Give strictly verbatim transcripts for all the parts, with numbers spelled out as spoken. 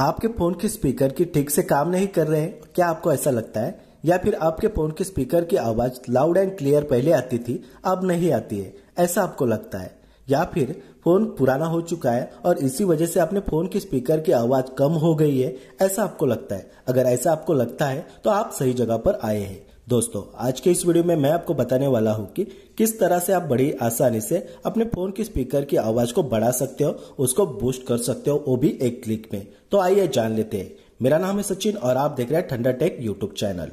आपके फोन के स्पीकर की ठीक से काम नहीं कर रहे हैं, क्या आपको ऐसा लगता है? या फिर आपके फोन के स्पीकर की आवाज लाउड एंड क्लियर पहले आती थी, अब नहीं आती है, ऐसा आपको लगता है? या फिर फोन पुराना हो चुका है और इसी वजह से आपने फोन के स्पीकर की आवाज कम हो गई है, ऐसा आपको लगता है? अगर ऐसा आपको लगता है तो आप सही जगह पर आए हैं। दोस्तों, आज के इस वीडियो में मैं आपको बताने वाला हूँ कि किस तरह से आप बड़ी आसानी से अपने फोन के स्पीकर की आवाज को बढ़ा सकते हो, उसको बूस्ट कर सकते हो, वो भी एक क्लिक में। तो आइए जान लेते हैं। मेरा नाम है सचिन और आप देख रहे हैं thunder tech YouTube channel.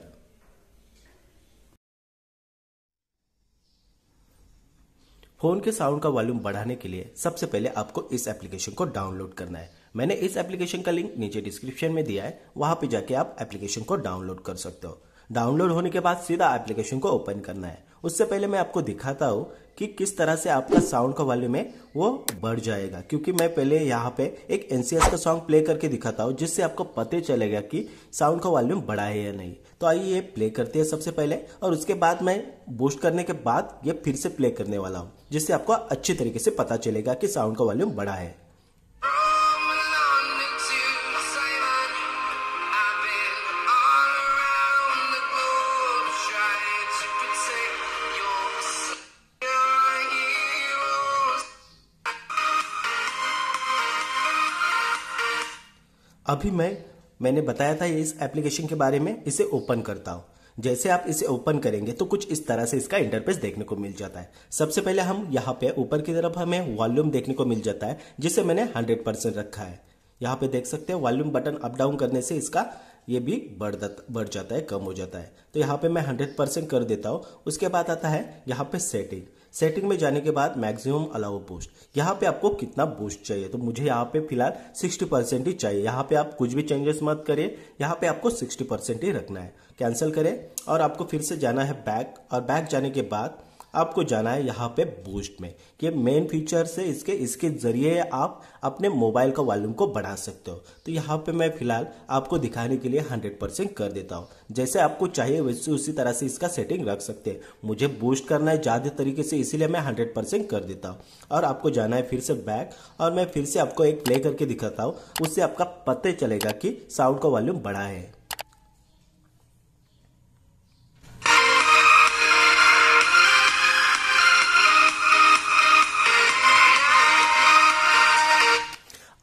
Phone के साउंड का वॉल्यूम बढ़ाने के लिए सबसे पहले आपको इस एप्लीकेशन को डाउनलोड करना है। मैंने इस एप्लीकेशन का लिंक नीचे डिस्क्रिप्शन में दिया है, वहां पे जाके आप एप्लीकेशन को डाउनलोड कर सकते हो। डाउनलोड होने के बाद सीधा एप्लीकेशन को ओपन करना है। उससे पहले मैं आपको दिखाता हूँ कि किस तरह से आपका साउंड का वॉल्यूम है वो बढ़ जाएगा, क्योंकि मैं पहले यहाँ पे एक एन सी एस का सॉन्ग प्ले करके दिखाता हूँ, जिससे आपको पता चलेगा कि साउंड का वॉल्यूम बढ़ा है या नहीं। तो आइए ये प्ले करते हैं सबसे पहले, और उसके बाद मैं बूस्ट करने के बाद ये फिर से प्ले करने वाला हूँ, जिससे आपको अच्छी तरीके से पता चलेगा कि साउंड का वॉल्यूम बढ़ा है। अभी मैं मैंने बताया था इस एप्लीकेशन के बारे में, इसे ओपन करता हूँ। जैसे आप इसे ओपन करेंगे तो कुछ इस तरह से इसका इंटरफेस देखने को मिल जाता है। सबसे पहले हम यहाँ पे ऊपर की तरफ हमें वॉल्यूम देखने को मिल जाता है, जिसे मैंने हंड्रेड परसेंट रखा है। यहाँ पे देख सकते हैं वॉल्यूम बटन अप डाउन करने से इसका ये भी बढ़ बढ़ जाता है, कम हो जाता है। तो यहाँ पे मैं हंड्रेड परसेंट कर देता हूँ। उसके बाद आता है यहाँ पे सेटिंग। सेटिंग में जाने के बाद मैक्सिमम अलाउ बूस्ट, यहाँ पे आपको कितना बूस्ट चाहिए? तो मुझे यहाँ पे फिलहाल सिक्सटी परसेंट ही चाहिए। यहाँ पे आप कुछ भी चेंजेस मत करिए, यहाँ पे आपको सिक्सटी परसेंट ही रखना है। कैंसिल करें और आपको फिर से जाना है बैक, और बैक जाने के बाद आपको जाना है यहाँ पे बूस्ट में। ये मेन फीचर्स है इसके, इसके जरिए आप अपने मोबाइल का वॉल्यूम को बढ़ा सकते हो। तो यहाँ पे मैं फिलहाल आपको दिखाने के लिए हंड्रेड परसेंट कर देता हूँ। जैसे आपको चाहिए वैसे उसी तरह से इसका सेटिंग रख सकते हैं। मुझे बूस्ट करना है ज़्यादा तरीके से, इसीलिए मैं हंड्रेड परसेंट कर देता हूँ। और आपको जाना है फिर से बैक, और मैं फिर से आपको एक प्ले करके दिखाता हूँ, उससे आपका पता चलेगा कि साउंड का वॉल्यूम बढ़ा है।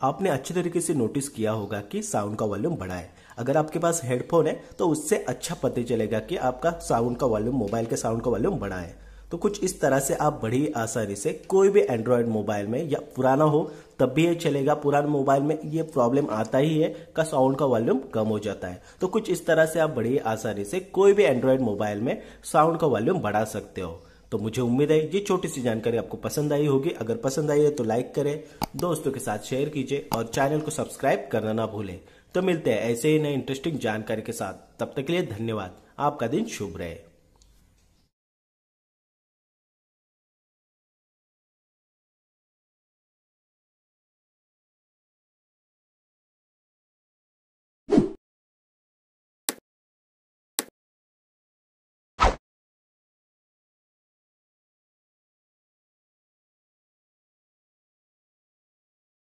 आपने अच्छे तरीके से नोटिस किया होगा कि साउंड का वॉल्यूम बढ़ा है। अगर आपके पास हेडफोन है तो उससे अच्छा पता चलेगा कि आपका साउंड का वॉल्यूम, मोबाइल के साउंड का वॉल्यूम बढ़ा है। तो कुछ इस तरह से आप बड़ी आसानी से कोई भी एंड्रॉयड मोबाइल में, या पुराना हो तब भी ये चलेगा, पुराने मोबाइल में ये प्रॉब्लम आता ही है का साउंड का वॉल्यूम कम हो जाता है। तो कुछ इस तरह से आप बड़ी आसानी से कोई भी एंड्रॉयड मोबाइल में साउंड का वॉल्यूम बढ़ा सकते हो। तो मुझे उम्मीद है ये छोटी सी जानकारी आपको पसंद आई होगी। अगर पसंद आई है तो लाइक करें, दोस्तों के साथ शेयर कीजिए और चैनल को सब्सक्राइब करना ना भूलें। तो मिलते हैं ऐसे ही नए इंटरेस्टिंग जानकारी के साथ, तब तक के लिए धन्यवाद। आपका दिन शुभ रहे।